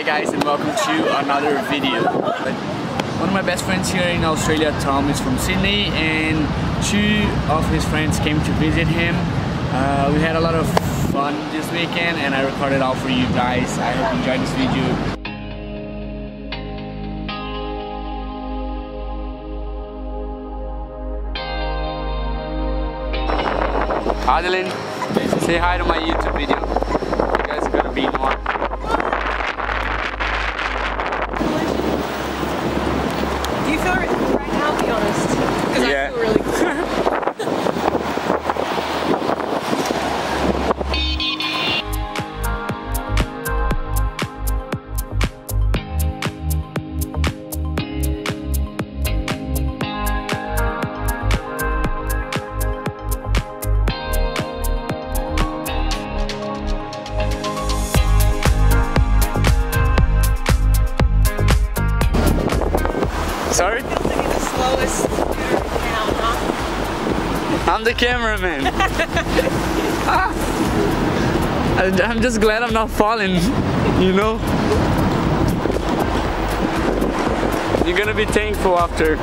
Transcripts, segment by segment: Hi guys, and welcome to another video. One of my best friends here in Australia, Tom, is from Sydney, and two of his friends came to visit him. We had a lot of fun this weekend and I recorded all for you guys. I hope you enjoyed this video. Adeline, say hi to my YouTube video. You guys are gonna be in one. Do you feel right now, to be honest? Because yeah. I feel really sorry? You're the slowest scooter in town, huh? I'm the cameraman. I'm just glad I'm not falling, you know? You're gonna be thankful after.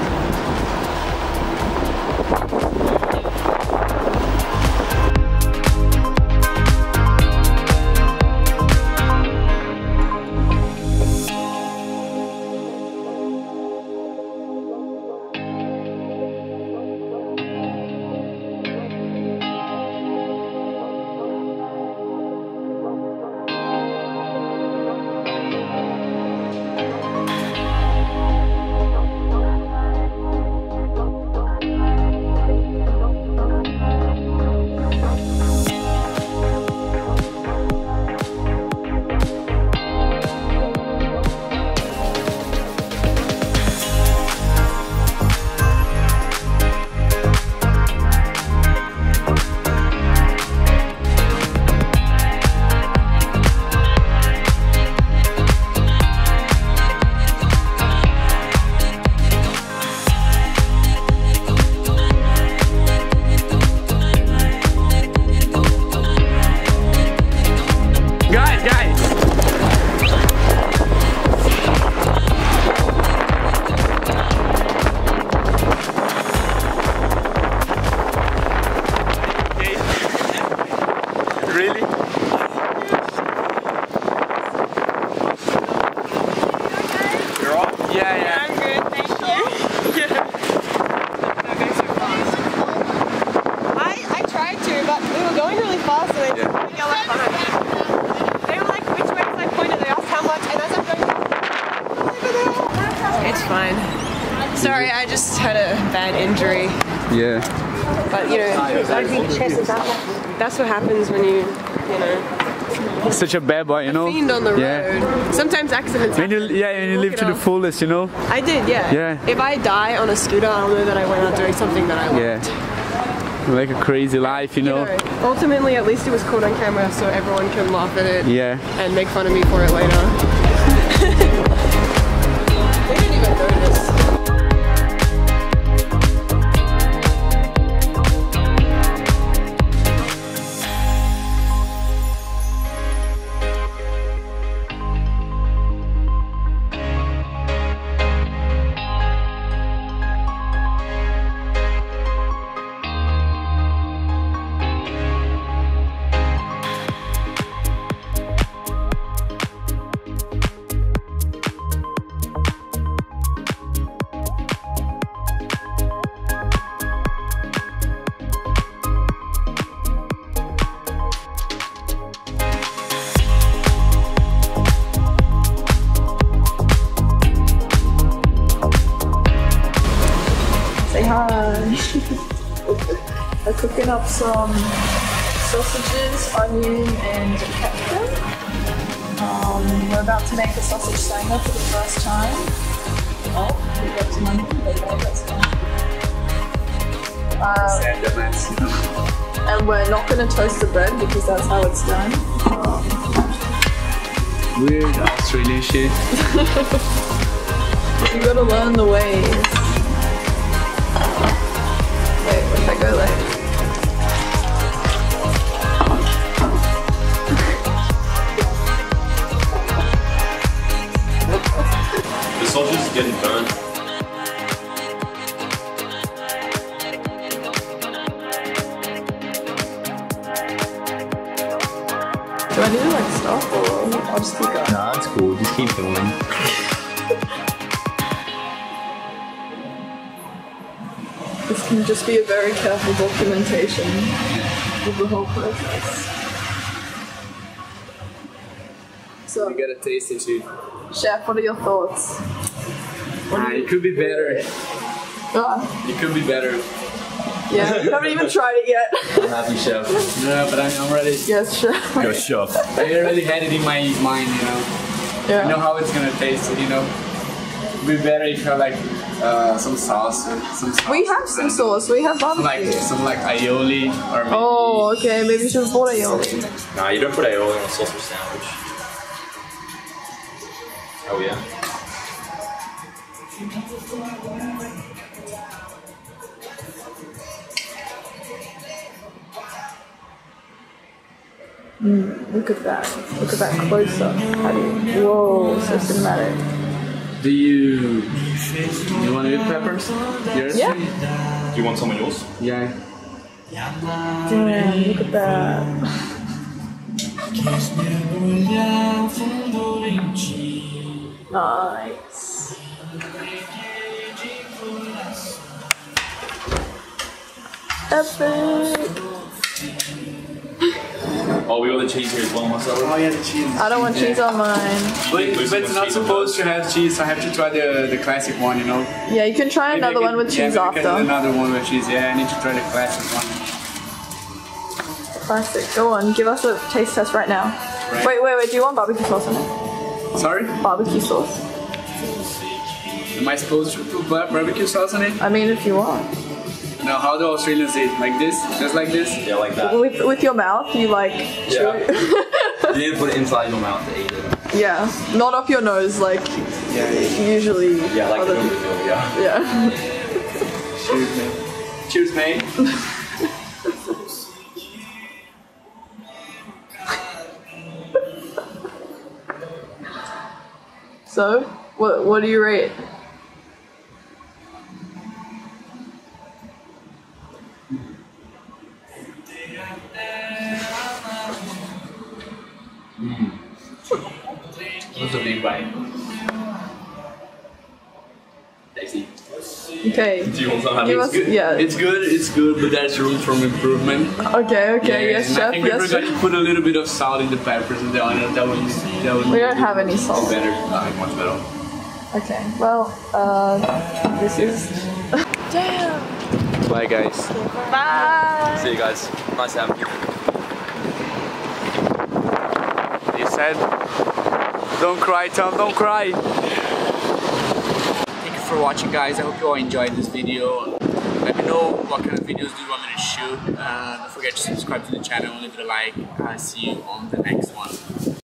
Sorry, I just had a bad injury. Yeah. But you know, that's what happens when you know. Such a bad boy, you know. Fiend on the road. Sometimes accidents. When you live to the fullest, you know. I did, yeah. Yeah. If I die on a scooter, I'll know that I went out doing something that I loved. Yeah. Like a crazy life, you know. Ultimately, at least it was caught on camera, so everyone can laugh at it. Yeah. And make fun of me for it later. They didn't even notice. I'm cooking up some sausages, onion and capsicum. We're about to make a sausage sanger for the first time. Oh, we've got some onion, that's fine. And we're not going to toast the bread because that's how it's done. Weird Australian shit. You got to learn the ways. If I go like soldier's getting burned. Do I need to like stop or I'll just keep going? Nah, it's cool. Just keep filming. This can just be a very careful documentation of the whole process. So you got a taste issue. Chef, what are your thoughts? It could be better. It could be better. Yeah, I haven't even tried it yet. I'm happy, Chef. No, but I'm ready. Yes, Chef. Go, Chef. I already had it in my mind, you know. Yeah. I know how it's gonna taste, you know. It would be better if you have like some sauce. We have some sauce. We have barbecue. Some like aioli or maybe. Oh, okay. Maybe you should put aioli. Nah, you don't put aioli on a sausage sandwich. Oh yeah. Look at that. Look at that close-up. Whoa, so cinematic. Do you want to eat peppers? Yours? Yeah. Do you want some of yours? Yeah. Damn, look at that. Nice. Epic. Oh, we got the cheese here as well, Marcelo. Oh yeah, the cheese. I don't want cheese on mine. But it's not supposed to have cheese, so I have to try the classic one, you know? Yeah, you can try another one with cheese after. Yeah, another one with cheese, yeah, I need to try the classic one. Classic, go on, give us a taste test right now. Right. Wait, do you want barbecue sauce on it? Sorry? Barbecue sauce. Am I supposed to put barbecue sauce on it? I mean, if you want. Now, how do Australians eat? Like this? Just like this? Yeah, like that. With your mouth, you like chew. Yeah. You need to put it inside your mouth to eat it. Yeah, not up your nose like usually. Yeah, like the people do, yeah. Yeah. Cheers, mate. Cheers, mate. So, what do you rate? That's a big bite. Tasty. Okay. Do you want some? It's good, but there's room for improvement. Okay, yeah, yes, Chef. I think we're going to put a little bit of salt in the peppers and the onion. We don't have any salt. Better, much better. Okay. Well, this is. Damn. Bye, guys. Bye. See you guys. Nice to have you. Said, don't cry, Tom, don't cry. Thank you for watching, guys. I hope you all enjoyed this video. Let me know what kind of videos do you want me to shoot. Don't forget to subscribe to the channel, leave it a like. I'll see you on the next one.